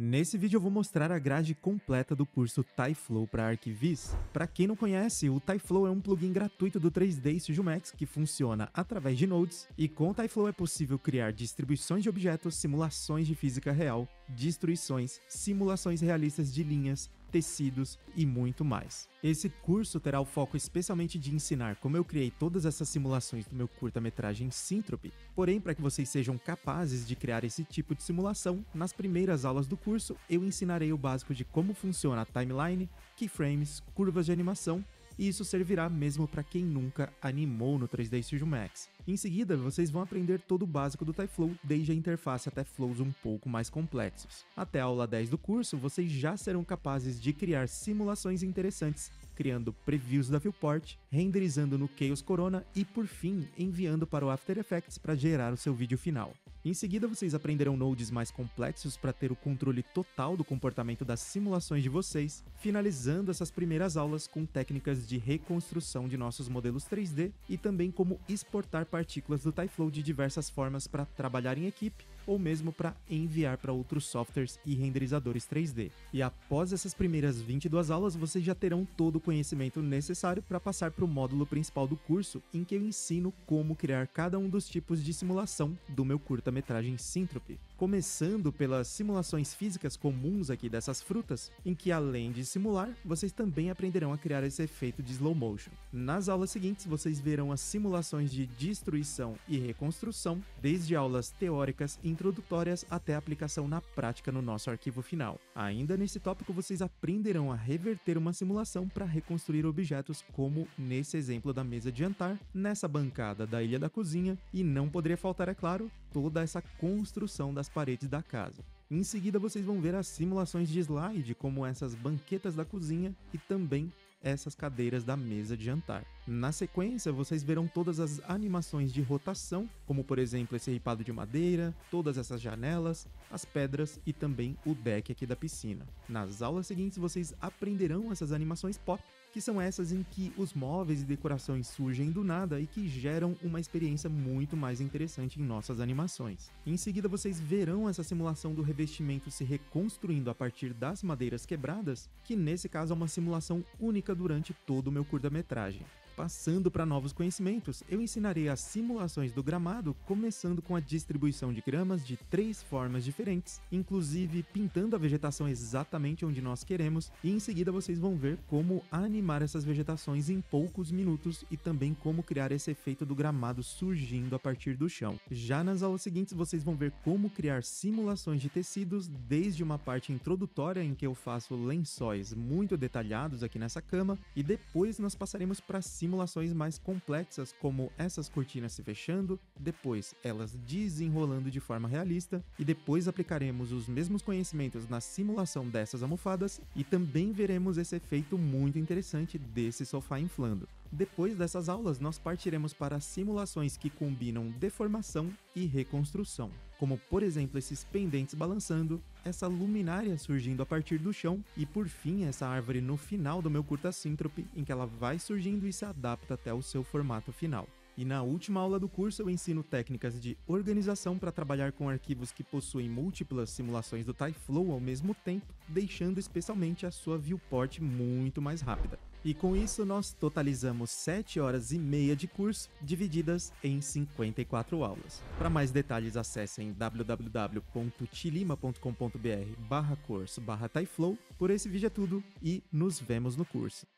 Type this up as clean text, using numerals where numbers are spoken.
Nesse vídeo eu vou mostrar a grade completa do curso Tyflow para Archviz. Para quem não conhece, o Tyflow é um plugin gratuito do 3D Studio Max que funciona através de nodes, e com o Tyflow é possível criar distribuições de objetos, simulações de física real, destruições, simulações realistas de linhas, tecidos e muito mais. Esse curso terá o foco especialmente de ensinar como eu criei todas essas simulações do meu curta-metragem Syntropy, porém, para que vocês sejam capazes de criar esse tipo de simulação, nas primeiras aulas do curso eu ensinarei o básico de como funciona a timeline, keyframes, curvas de animação, e isso servirá mesmo para quem nunca animou no 3D Studio Max. Em seguida, vocês vão aprender todo o básico do Tyflow, desde a interface até flows um pouco mais complexos. Até a aula 10 do curso, vocês já serão capazes de criar simulações interessantes, criando previews da viewport, renderizando no Chaos Corona e, por fim, enviando para o After Effects para gerar o seu vídeo final. Em seguida, vocês aprenderão nodes mais complexos para ter o controle total do comportamento das simulações de vocês, finalizando essas primeiras aulas com técnicas de reconstrução de nossos modelos 3D e também como exportar partículas do Tyflow de diversas formas para trabalhar em equipe ou mesmo para enviar para outros softwares e renderizadores 3D. E após essas primeiras 22 aulas, vocês já terão todo o conhecimento necessário para passar para o módulo principal do curso, em que eu ensino como criar cada um dos tipos de simulação do meu curta-metragem Syntropy. Começando pelas simulações físicas comuns aqui dessas frutas, em que além de simular, vocês também aprenderão a criar esse efeito de slow motion. Nas aulas seguintes, vocês verão as simulações de destruição e reconstrução, desde aulas teóricas e introdutórias até a aplicação na prática no nosso arquivo final. Ainda nesse tópico, vocês aprenderão a reverter uma simulação para reconstruir objetos, como nesse exemplo da mesa de jantar, nessa bancada da ilha da cozinha, e não poderia faltar, é claro, toda essa construção das paredes da casa. Em seguida, vocês vão ver as simulações de slide, como essas banquetas da cozinha e também essas cadeiras da mesa de jantar. Na sequência, vocês verão todas as animações de rotação, como por exemplo esse ripado de madeira, todas essas janelas, as pedras e também o deck aqui da piscina. Nas aulas seguintes, vocês aprenderão essas animações pop, que são essas em que os móveis e decorações surgem do nada e que geram uma experiência muito mais interessante em nossas animações. Em seguida, vocês verão essa simulação do revestimento se reconstruindo a partir das madeiras quebradas, que nesse caso é uma simulação única durante todo o meu curta-metragem. Passando para novos conhecimentos, eu ensinarei as simulações do gramado, começando com a distribuição de gramas de 3 formas diferentes, inclusive pintando a vegetação exatamente onde nós queremos, e em seguida vocês vão ver como animar essas vegetações em poucos minutos e também como criar esse efeito do gramado surgindo a partir do chão. Já nas aulas seguintes, vocês vão ver como criar simulações de tecidos, desde uma parte introdutória em que eu faço lençóis muito detalhados aqui nessa cama, e depois nós passaremos para simulações mais complexas, como essas cortinas se fechando, depois elas desenrolando de forma realista, e depois aplicaremos os mesmos conhecimentos na simulação dessas almofadas e também veremos esse efeito muito interessante desse sofá inflando. Depois dessas aulas, nós partiremos para simulações que combinam deformação e reconstrução, como por exemplo esses pendentes balançando, essa luminária surgindo a partir do chão e por fim essa árvore no final do meu curta Syntropy, em que ela vai surgindo e se adapta até o seu formato final. E na última aula do curso eu ensino técnicas de organização para trabalhar com arquivos que possuem múltiplas simulações do Tyflow ao mesmo tempo, deixando especialmente a sua viewport muito mais rápida. E com isso nós totalizamos 7 horas e meia de curso, divididas em 54 aulas. Para mais detalhes, acessem www.tilima.com.br/curso/Tyflow. Por esse vídeo é tudo e nos vemos no curso.